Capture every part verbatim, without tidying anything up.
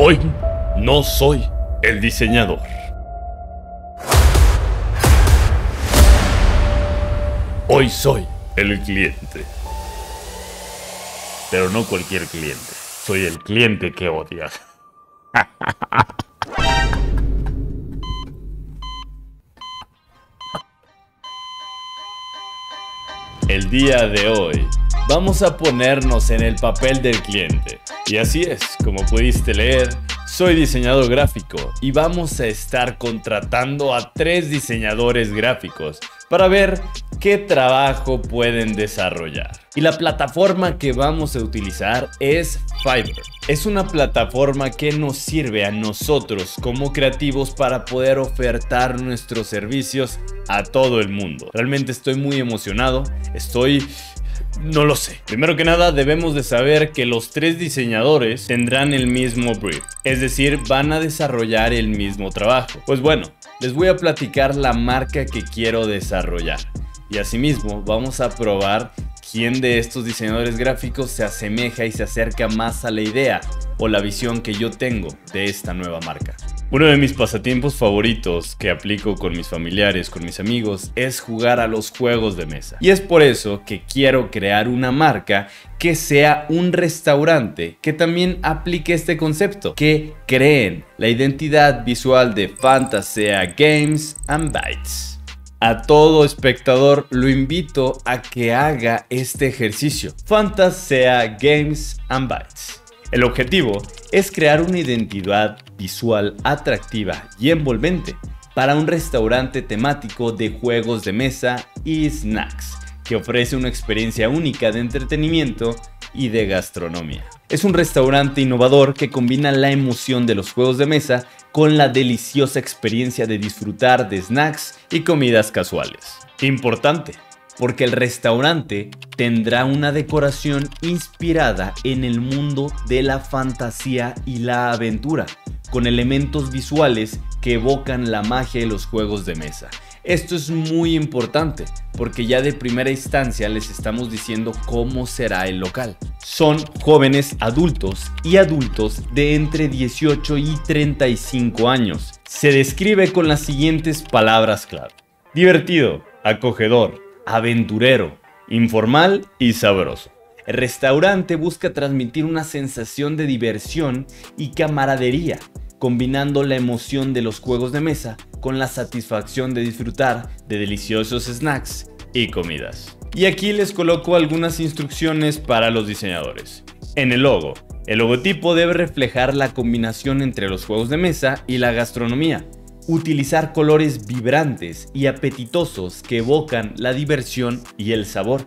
Hoy no soy el diseñador. Hoy soy el cliente. Pero no cualquier cliente. Soy el cliente que odias. El día de hoy vamos a ponernos en el papel del cliente. Y así es, como pudiste leer, soy diseñador gráfico y vamos a estar contratando a tres diseñadores gráficos para ver qué trabajo pueden desarrollar. Y la plataforma que vamos a utilizar es Fiverr. Es una plataforma que nos sirve a nosotros como creativos para poder ofertar nuestros servicios a todo el mundo. Realmente estoy muy emocionado, estoy... no lo sé. Primero que nada, debemos de saber que los tres diseñadores tendrán el mismo brief, es decir, van a desarrollar el mismo trabajo. Pues bueno, les voy a platicar la marca que quiero desarrollar y asimismo vamos a probar quién de estos diseñadores gráficos se asemeja y se acerca más a la idea o la visión que yo tengo de esta nueva marca. Uno de mis pasatiempos favoritos que aplico con mis familiares, con mis amigos, es jugar a los juegos de mesa. Y es por eso que quiero crear una marca que sea un restaurante que también aplique este concepto, que creen la identidad visual de Fantasy Games and Bites. A todo espectador lo invito a que haga este ejercicio. Fantasy Games and Bites. El objetivo es crear una identidad visual atractiva y envolvente para un restaurante temático de juegos de mesa y snacks que ofrece una experiencia única de entretenimiento y de gastronomía. Es un restaurante innovador que combina la emoción de los juegos de mesa con la deliciosa experiencia de disfrutar de snacks y comidas casuales. Importante, porque el restaurante tendrá una decoración inspirada en el mundo de la fantasía y la aventura, con elementos visuales que evocan la magia de los juegos de mesa. Esto es muy importante porque ya de primera instancia les estamos diciendo cómo será el local. Son jóvenes adultos y adultos de entre dieciocho y treinta y cinco años. Se describe con las siguientes palabras clave: divertido, acogedor, aventurero, informal y sabroso. El restaurante busca transmitir una sensación de diversión y camaradería, combinando la emoción de los juegos de mesa con la satisfacción de disfrutar de deliciosos snacks y comidas. Y aquí les coloco algunas instrucciones para los diseñadores. En el logo, el logotipo debe reflejar la combinación entre los juegos de mesa y la gastronomía. Utilizar colores vibrantes y apetitosos que evocan la diversión y el sabor.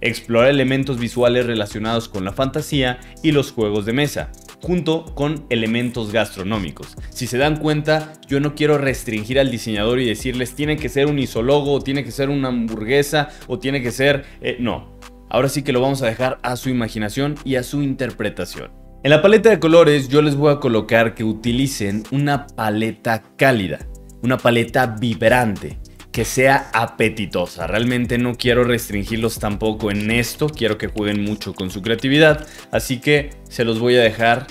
Explorar elementos visuales relacionados con la fantasía y los juegos de mesa, junto con elementos gastronómicos. Si se dan cuenta, yo no quiero restringir al diseñador y decirles tiene que ser un isólogo, o tiene que ser una hamburguesa, o tiene que ser... Eh, no, ahora sí que lo vamos a dejar a su imaginación y a su interpretación. En la paleta de colores yo les voy a colocar que utilicen una paleta cálida, una paleta vibrante, que sea apetitosa. Realmente no quiero restringirlos tampoco en esto, quiero que jueguen mucho con su creatividad, así que se los voy a dejar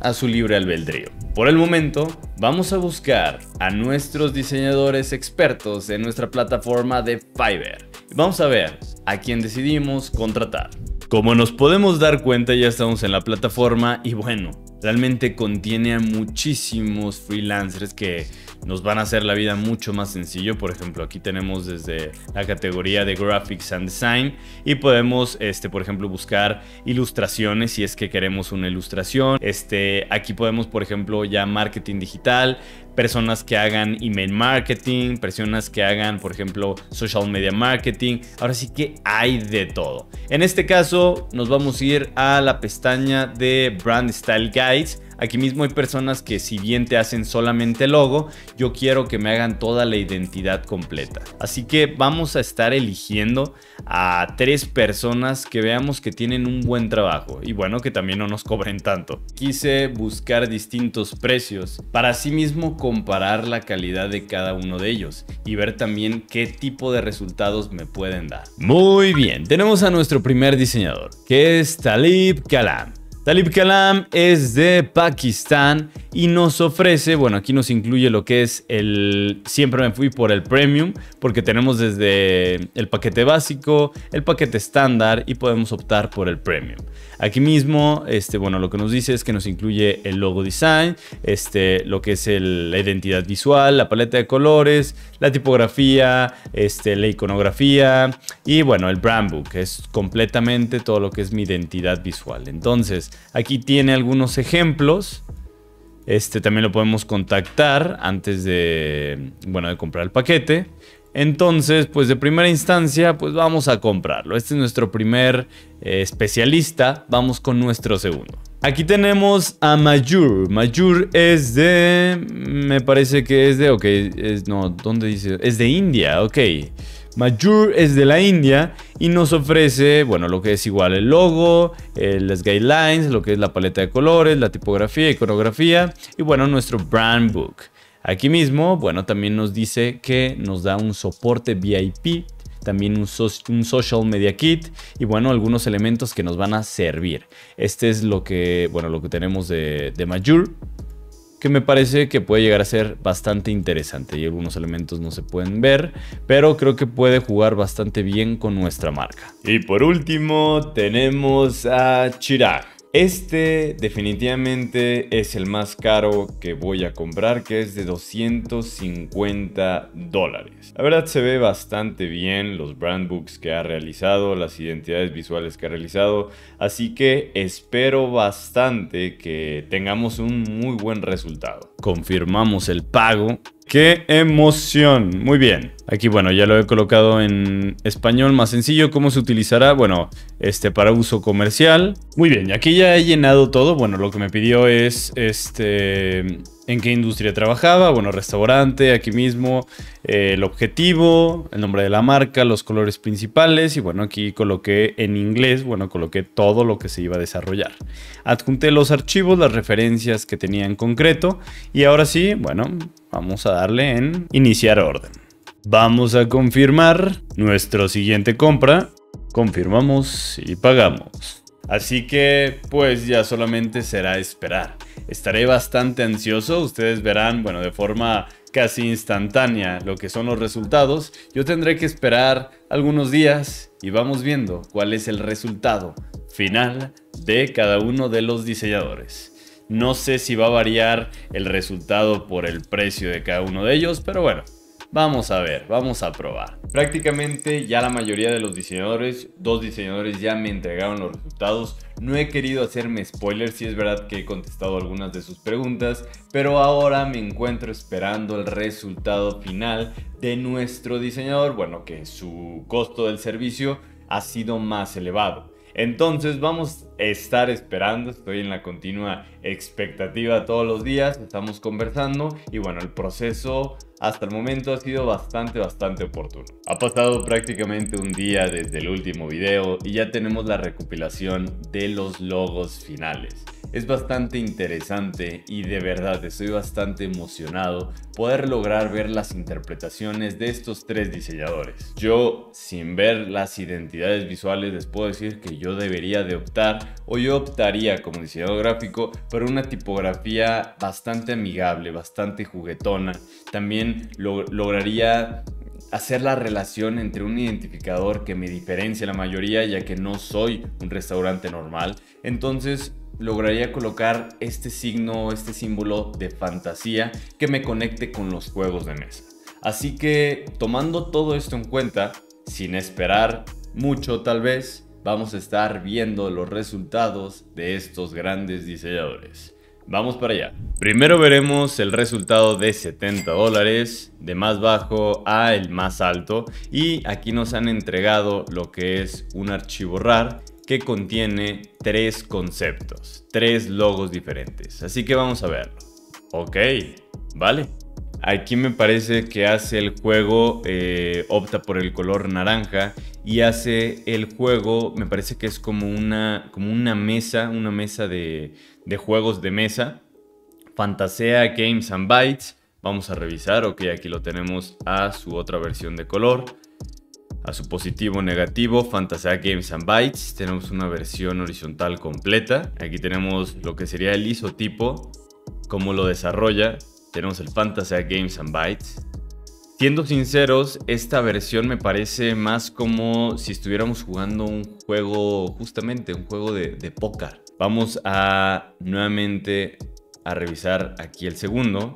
a su libre albedrío. Por el momento, vamos a buscar a nuestros diseñadores expertos en nuestra plataforma de Fiverr. Vamos a ver a quién decidimos contratar. Como nos podemos dar cuenta, ya estamos en la plataforma y bueno, realmente contiene a muchísimos freelancers que nos van a hacer la vida mucho más sencillo. Por ejemplo, aquí tenemos desde la categoría de Graphics and Design y podemos, este, por ejemplo, buscar ilustraciones si es que queremos una ilustración. Este, aquí podemos, por ejemplo, ya marketing digital, personas que hagan email marketing, personas que hagan, por ejemplo, social media marketing. Ahora sí que hay de todo. En este caso, nos vamos a ir a la pestaña de Brand Style Guides. Aquí mismo hay personas que si bien te hacen solamente el logo, yo quiero que me hagan toda la identidad completa. Así que vamos a estar eligiendo a tres personas que veamos que tienen un buen trabajo y bueno, que también no nos cobren tanto. Quise buscar distintos precios para así mismo comparar la calidad de cada uno de ellos y ver también qué tipo de resultados me pueden dar. Muy bien, tenemos a nuestro primer diseñador, que es Talib Kalam. Talib Kalam es de Pakistán y nos ofrece, bueno, aquí nos incluye lo que es el... Siempre me fui por el Premium, porque tenemos desde el paquete básico, el paquete estándar y podemos optar por el Premium. Aquí mismo, este, bueno, lo que nos dice es que nos incluye el logo design, este, lo que es el, la identidad visual, la paleta de colores, la tipografía, este, la iconografía y, bueno, el brand book, que es completamente todo lo que es mi identidad visual. Entonces, aquí tiene algunos ejemplos. Este también lo podemos contactar antes de, bueno, de comprar el paquete. Entonces, pues de primera instancia, pues vamos a comprarlo. Este es nuestro primer eh, especialista. Vamos con nuestro segundo. Aquí tenemos a Mayur. Mayur es de... Me parece que es de... Ok, es, no, ¿dónde dice? Es de India, ok. Mayur es de la India y nos ofrece, bueno, lo que es igual el logo, eh, las guidelines, lo que es la paleta de colores, la tipografía, iconografía y, bueno, nuestro brand book. Aquí mismo, bueno, también nos dice que nos da un soporte V I P, también un, so un social media kit y, bueno, algunos elementos que nos van a servir. Este es lo que, bueno, lo que tenemos de, de Mayur, que me parece que puede llegar a ser bastante interesante y algunos elementos no se pueden ver, pero creo que puede jugar bastante bien con nuestra marca. Y por último tenemos a Shiraz. Este definitivamente es el más caro que voy a comprar, que es de doscientos cincuenta dólares. La verdad se ve bastante bien los brand books que ha realizado, las identidades visuales que ha realizado, así que espero bastante que tengamos un muy buen resultado. Confirmamos el pago. ¡Qué emoción! Muy bien. Aquí, bueno, ya lo he colocado en español más sencillo. ¿Cómo se utilizará? Bueno, este para uso comercial. Muy bien, aquí ya he llenado todo. Bueno, lo que me pidió es este en qué industria trabajaba. Bueno, restaurante, aquí mismo, eh, el objetivo, el nombre de la marca, los colores principales. Y, bueno, aquí coloqué en inglés, bueno, coloqué todo lo que se iba a desarrollar. Adjunté los archivos, las referencias que tenía en concreto. Y ahora sí, bueno... Vamos a darle en iniciar orden. Vamos a confirmar nuestra siguiente compra. Confirmamos y pagamos. Así que pues ya solamente será esperar. Estaré bastante ansioso. Ustedes verán, bueno, de forma casi instantánea lo que son los resultados. Yo tendré que esperar algunos días y vamos viendo cuál es el resultado final de cada uno de los diseñadores. No sé si va a variar el resultado por el precio de cada uno de ellos, pero bueno, vamos a ver, vamos a probar. Prácticamente ya la mayoría de los diseñadores, dos diseñadores ya me entregaron los resultados. No he querido hacerme spoilers, sí es verdad que he contestado algunas de sus preguntas, pero ahora me encuentro esperando el resultado final de nuestro diseñador, bueno, que su costo del servicio ha sido más elevado. Entonces vamos a estar esperando, estoy en la continua expectativa todos los días, estamos conversando y, bueno, el proceso hasta el momento ha sido bastante, bastante oportuno. Ha pasado prácticamente un día desde el último video y ya tenemos la recopilación de los logos finales. Es bastante interesante y de verdad estoy bastante emocionado poder lograr ver las interpretaciones de estos tres diseñadores. Yo, sin ver las identidades visuales, les puedo decir que yo debería de optar, o yo optaría como diseñador gráfico, por una tipografía bastante amigable, bastante juguetona. También lo lograría... hacer la relación entre un identificador que me diferencia la mayoría, ya que no soy un restaurante normal. Entonces lograría colocar este signo, este símbolo de fantasía que me conecte con los juegos de mesa. Así que tomando todo esto en cuenta, sin esperar mucho tal vez, vamos a estar viendo los resultados de estos grandes diseñadores. Vamos para allá. Primero veremos el resultado de setenta dólares, de más bajo a el más alto. Y aquí nos han entregado lo que es un archivo R A R que contiene tres conceptos, tres logos diferentes. Así que vamos a verlo. Ok, vale. Aquí me parece que hace el juego, eh, opta por el color naranja y hace el juego, me parece que es como una, como una mesa, una mesa de, de juegos de mesa. Fantasy Games and Bites, vamos a revisar, ok, aquí lo tenemos a su otra versión de color. a su positivo negativo, Fantasy Games and Bites. Tenemos una versión horizontal completa. Aquí tenemos lo que sería el isotipo, cómo lo desarrolla. Tenemos el Fantasy Games and Bites. Siendo sinceros, esta versión me parece más como si estuviéramos jugando un juego, justamente un juego de, de póker. Vamos a nuevamente a revisar aquí el segundo.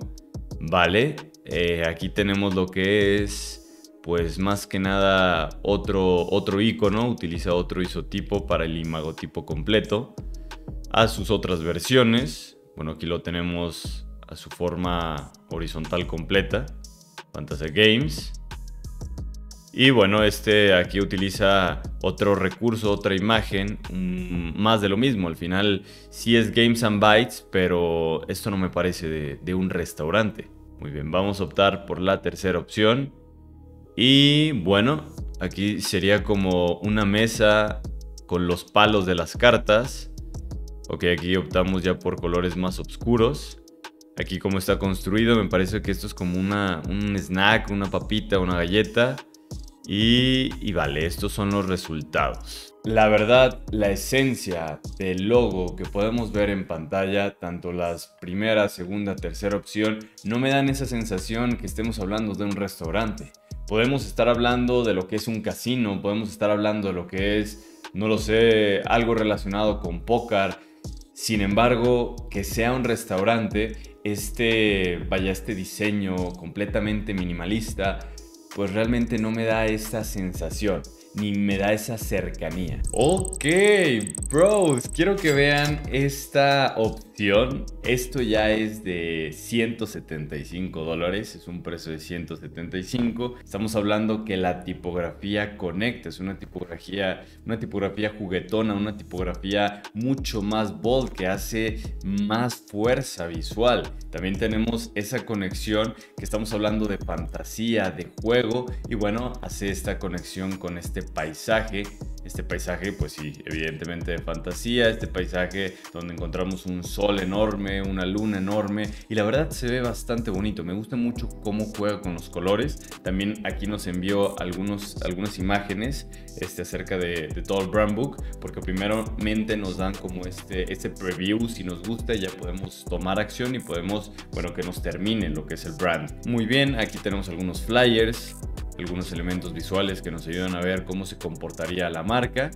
Vale, eh, aquí tenemos lo que es, pues más que nada otro, otro icono, utiliza otro isotipo para el imagotipo completo. A sus otras versiones, bueno, aquí lo tenemos a su forma horizontal completa, Fantasy Games. Y bueno, este aquí utiliza otro recurso, otra imagen, um, más de lo mismo. Al final sí es Games and Bites, pero esto no me parece de, de un restaurante. Muy bien, vamos a optar por la tercera opción. Y bueno, aquí sería como una mesa con los palos de las cartas. Ok, aquí optamos ya por colores más oscuros. Aquí como está construido, me parece que esto es como una, un snack, una papita, una galleta. Y, y vale, estos son los resultados. La verdad, la esencia del logo que podemos ver en pantalla, tanto las primera, segunda, tercera opción, no me dan esa sensación que estemos hablando de un restaurante. Podemos estar hablando de lo que es un casino, podemos estar hablando de lo que es, no lo sé, algo relacionado con póker. Sin embargo, que sea un restaurante, este, vaya, este diseño completamente minimalista, pues realmente no me da esa sensación, ni me da esa cercanía. Ok, bros, quiero que vean esta opción. Esto ya es de ciento setenta y cinco dólares, es un precio de ciento setenta y cinco. Estamos hablando que la tipografía conecta, es una tipografía, una tipografía juguetona, una tipografía mucho más bold, que hace más fuerza visual. También tenemos esa conexión que estamos hablando de fantasía, de juego, y bueno, hace esta conexión con este paisaje, este paisaje pues sí, evidentemente de fantasía, este paisaje donde encontramos un sol enorme, una luna enorme, y la verdad se ve bastante bonito. Me gusta mucho cómo juega con los colores. También aquí nos envió algunos, algunas imágenes este, acerca de, de todo el brand book, porque primeramente nos dan como este, este preview. Si nos gusta ya podemos tomar acción y podemos, bueno, que nos termine lo que es el brand. Muy bien, aquí tenemos algunos flyers, algunos elementos visuales que nos ayudan a ver cómo se comportaría la marca.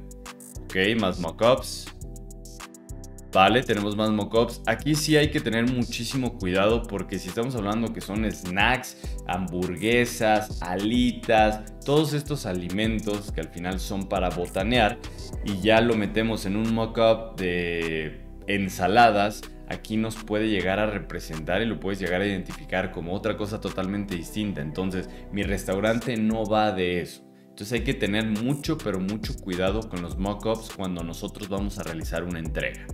Ok, más mockups. Vale, tenemos más mockups. Aquí sí hay que tener muchísimo cuidado, porque si estamos hablando que son snacks, hamburguesas, alitas, todos estos alimentos que al final son para botanear, y ya lo metemos en un mockup de ensaladas, aquí nos puede llegar a representar y lo puedes llegar a identificar como otra cosa totalmente distinta. Entonces, mi restaurante no va de eso. Entonces hay que tener mucho, pero mucho cuidado con los mockups cuando nosotros vamos a realizar una entrega.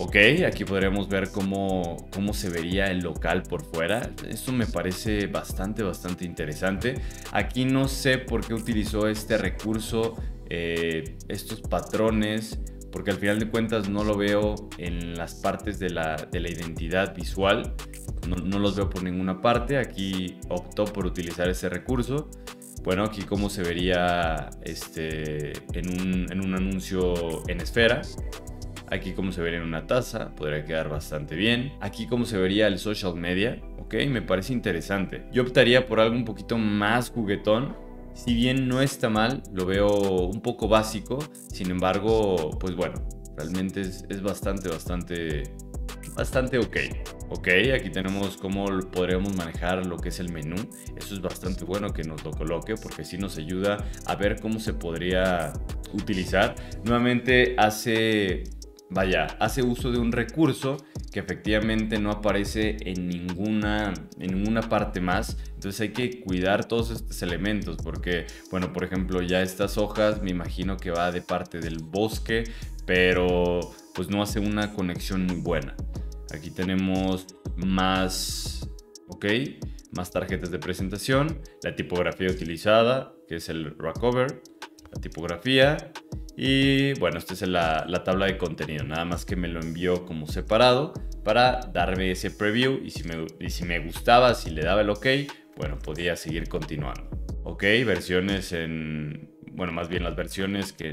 Ok, aquí podríamos ver cómo, cómo se vería el local por fuera. Esto me parece bastante, bastante interesante. Aquí no sé por qué utilizó este recurso, eh, estos patrones, porque al final de cuentas no lo veo en las partes de la, de la identidad visual. No, no los veo por ninguna parte. Aquí optó por utilizar ese recurso. Bueno, aquí cómo se vería este, en, un, en un anuncio en esfera. Aquí cómo se vería en una taza. Podría quedar bastante bien. Aquí cómo se vería el social media. Ok, me parece interesante. Yo optaría por algo un poquito más juguetón. Si bien no está mal, lo veo un poco básico. Sin embargo, pues bueno, realmente es, es bastante, bastante, bastante ok. Ok, aquí tenemos cómo podríamos manejar lo que es el menú. Eso es bastante bueno que nos lo coloque, porque sí nos ayuda a ver cómo se podría utilizar. Nuevamente hace, vaya, hace uso de un recurso que efectivamente no aparece en ninguna, en ninguna parte más. Entonces hay que cuidar todos estos elementos, porque, bueno, por ejemplo, ya estas hojas me imagino que va de parte del bosque, pero pues no hace una conexión muy buena. Aquí tenemos más, ok, más tarjetas de presentación, la tipografía utilizada, que es el Rockwell, la tipografía. Y bueno, esta es la, la tabla de contenido, nada más que me lo envió como separado para darme ese preview, y si me, y si me gustaba, si le daba el ok, bueno, podía seguir continuando. Ok, versiones en... Bueno, más bien las versiones que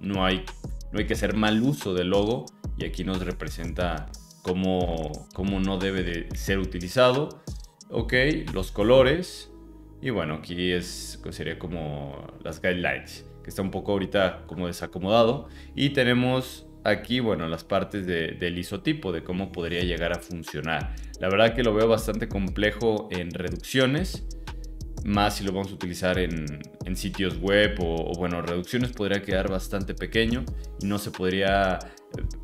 no hay, no hay que hacer mal uso del logo. Y aquí nos representa cómo, cómo no debe de ser utilizado. Ok, los colores. Y bueno, aquí es, sería como las guidelines, que está un poco ahorita como desacomodado. Y tenemos aquí, bueno, las partes de, del isotipo, de cómo podría llegar a funcionar. La verdad que lo veo bastante complejo en reducciones, más si lo vamos a utilizar en, en sitios web o, o bueno, reducciones podría quedar bastante pequeño y no se podría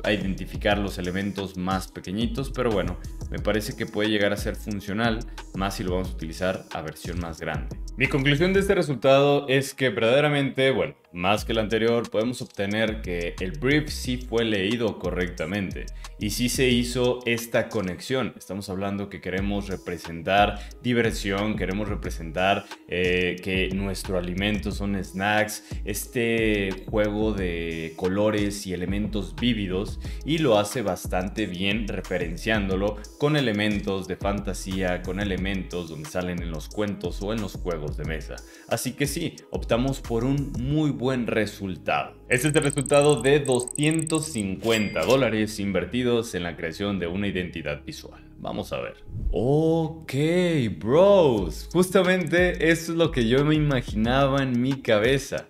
identificar los elementos más pequeñitos, pero bueno, me parece que puede llegar a ser funcional, más si lo vamos a utilizar a versión más grande. Mi conclusión de este resultado es que verdaderamente, bueno, más que el anterior, podemos obtener que el brief sí fue leído correctamente y sí se hizo esta conexión. Estamos hablando que queremos representar diversión, queremos representar eh, que nuestro alimento son snacks, este juego de colores y elementos vívidos, y lo hace bastante bien referenciándolo con elementos de fantasía, con elementos donde salen en los cuentos o en los juegos de mesa. Así que sí, optamos por un muy buen resultado. Este es el resultado de doscientos cincuenta dólares invertidos en la creación de una identidad visual. Vamos a ver. Ok, bros. Justamente eso es lo que yo me imaginaba en mi cabeza.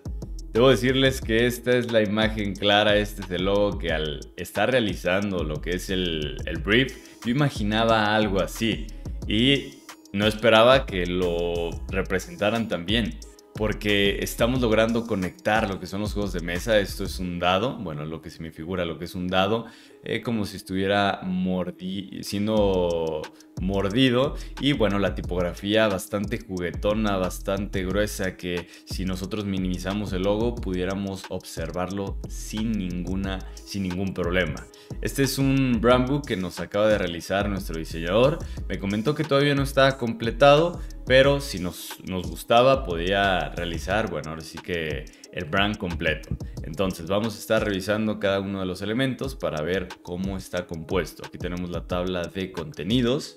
Debo decirles que esta es la imagen clara, este es el logo que al estar realizando lo que es el, el brief, yo imaginaba algo así. Y no esperaba que lo representaran tan bien, porque estamos logrando conectar lo que son los juegos de mesa. Esto es un dado, bueno, lo que se me figura, lo que es un dado, eh, como si estuviera mordi- siendo mordido. Y bueno, la tipografía bastante juguetona, bastante gruesa, que si nosotros minimizamos el logo, pudiéramos observarlo sin, ninguna, sin ningún problema. Este es un brand book que nos acaba de realizar nuestro diseñador. Me comentó que todavía no está completado, pero si nos, nos gustaba, podía realizar, bueno, ahora sí que el brand completo. Entonces vamos a estar revisando cada uno de los elementos para ver cómo está compuesto. Aquí tenemos la tabla de contenidos.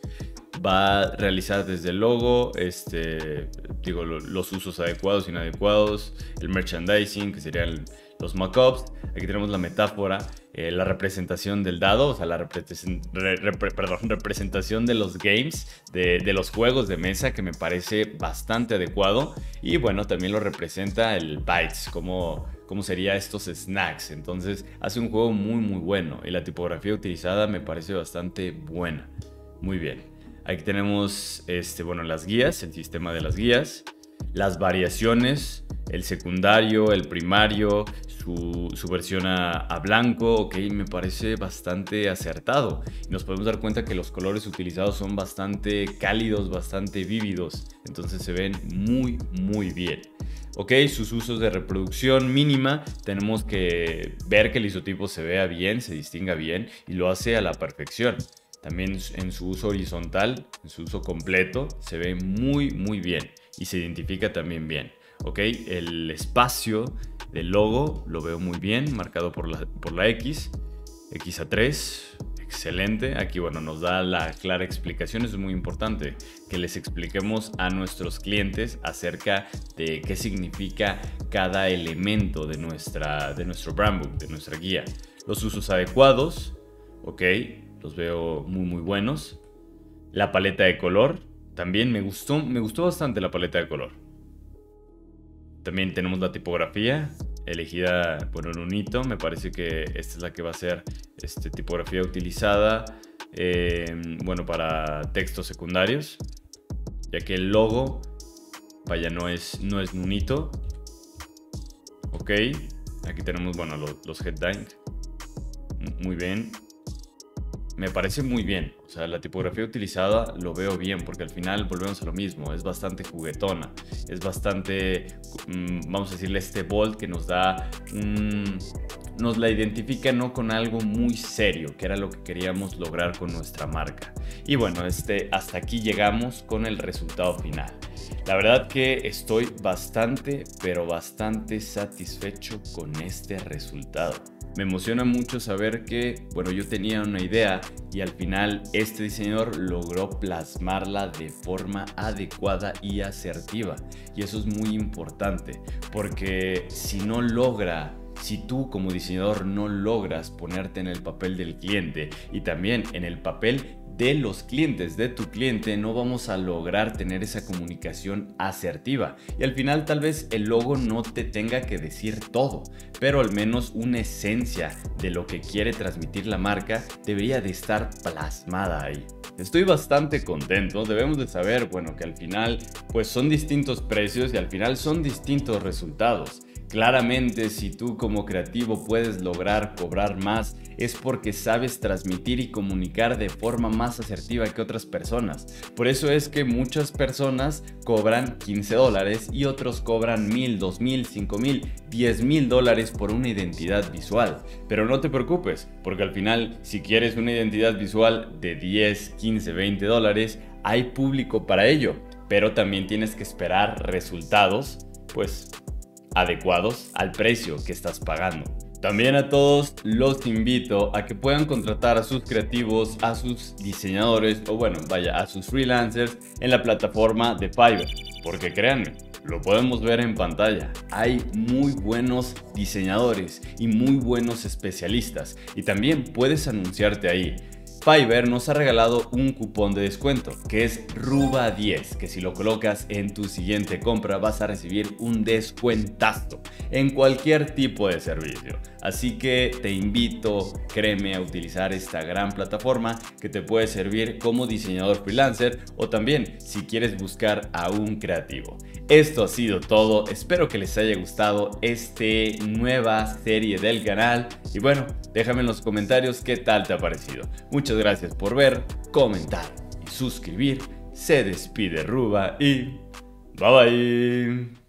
Va a realizar desde el logo, este, digo, los usos adecuados e inadecuados, el merchandising, que serían los mockups. Aquí tenemos la metáfora, eh, la representación del dado, o sea, la repre repre perdón, representación de los games, de, de los juegos de mesa, que me parece bastante adecuado. Y bueno, también lo representa el bites, como, como serían estos snacks. Entonces hace un juego muy muy bueno, y la tipografía utilizada me parece bastante buena. Muy bien. Aquí tenemos este, bueno, las guías, el sistema de las guías, las variaciones, el secundario, el primario, su, su versión a, a blanco. Ok, me parece bastante acertado. Nos podemos dar cuenta que los colores utilizados son bastante cálidos, bastante vívidos. Entonces se ven muy, muy bien. Ok, sus usos de reproducción mínima. Tenemos que ver que el isotipo se vea bien, se distinga bien, y lo hace a la perfección. También en su uso horizontal, en su uso completo, se ve muy, muy bien y se identifica también bien. Ok, el espacio del logo lo veo muy bien, marcado por la, por la X, X a tres, excelente. Aquí, bueno, nos da la clara explicación. Es muy importante que les expliquemos a nuestros clientes acerca de qué significa cada elemento de, nuestra, de nuestro brand book, de nuestra guía. Los usos adecuados, ok, los veo muy muy buenos. La paleta de color, también me gustó, me gustó bastante la paleta de color. También tenemos la tipografía, elegida por Nunito. Me parece que esta es la que va a ser este, tipografía utilizada eh, bueno, para textos secundarios, ya que el logo, vaya, no es, no es Nunito. Ok, aquí tenemos, bueno, los, los headlines. Muy bien. Me parece muy bien, o sea, la tipografía utilizada lo veo bien, porque al final volvemos a lo mismo, es bastante juguetona, es bastante, vamos a decirle, este bold que nos da, um, nos la identifica no con algo muy serio, que era lo que queríamos lograr con nuestra marca. Y bueno, este, hasta aquí llegamos con el resultado final. La verdad que estoy bastante, pero bastante satisfecho con este resultado. Me emociona mucho saber que, bueno, yo tenía una idea y al final este diseñador logró plasmarla de forma adecuada y asertiva. Y eso es muy importante, porque si no logra Si tú como diseñador no logras ponerte en el papel del cliente y también en el papel de los clientes, de tu cliente, no vamos a lograr tener esa comunicación asertiva. Y al final tal vez el logo no te tenga que decir todo, pero al menos una esencia de lo que quiere transmitir la marca debería de estar plasmada ahí. Estoy bastante contento. Debemos de saber, bueno, que al final pues son distintos precios y al final son distintos resultados. Claramente, si tú como creativo puedes lograr cobrar más, es porque sabes transmitir y comunicar de forma más asertiva que otras personas. Por eso es que muchas personas cobran quince dólares y otros cobran mil, dos mil, cinco mil, diez mil dólares por una identidad visual. Pero no te preocupes, porque al final, si quieres una identidad visual de diez, quince, veinte dólares, hay público para ello. Pero también tienes que esperar resultados, pues, adecuados al precio que estás pagando. También a todos los invito a que puedan contratar a sus creativos, a sus diseñadores o bueno, vaya, a sus freelancers en la plataforma de Fiverr, porque créanme, lo podemos ver en pantalla. Hay muy buenos diseñadores y muy buenos especialistas, y también puedes anunciarte ahí. Fiverr nos ha regalado un cupón de descuento que es Ruva diez, que si lo colocas en tu siguiente compra vas a recibir un descuentazo en cualquier tipo de servicio. Así que te invito, créeme, a utilizar esta gran plataforma que te puede servir como diseñador freelancer o también si quieres buscar a un creativo. Esto ha sido todo. Espero que les haya gustado esta nueva serie del canal y bueno, déjame en los comentarios qué tal te ha parecido. Muchas gracias por ver, comentar y suscribir. Se despide Ruva y bye bye.